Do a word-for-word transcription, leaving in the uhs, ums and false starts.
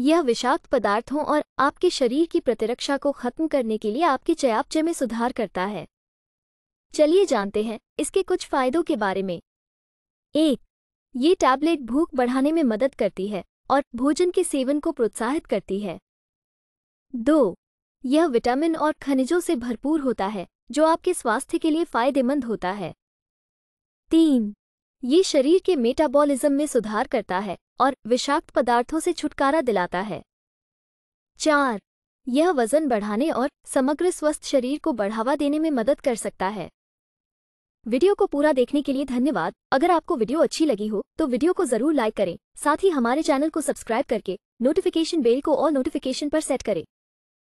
यह विषाक्त पदार्थों और आपके शरीर की प्रतिरक्षा को खत्म करने के लिए आपके चयापचय में सुधार करता है। चलिए जानते हैं इसके कुछ फायदों के बारे में। एक, ये टैबलेट भूख बढ़ाने में मदद करती है और भोजन के सेवन को प्रोत्साहित करती है। दो, यह विटामिन और खनिजों से भरपूर होता है जो आपके स्वास्थ्य के लिए फायदेमंद होता है। तीन, ये शरीर के मेटाबॉलिज्म में सुधार करता है और विषाक्त पदार्थों से छुटकारा दिलाता है। चार, यह वजन बढ़ाने और समग्र स्वस्थ शरीर को बढ़ावा देने में मदद कर सकता है। वीडियो को पूरा देखने के लिए धन्यवाद। अगर आपको वीडियो अच्छी लगी हो तो वीडियो को जरूर लाइक करें। साथ ही हमारे चैनल को सब्सक्राइब करके नोटिफिकेशन बेल को ऑल नोटिफिकेशन पर सेट करें।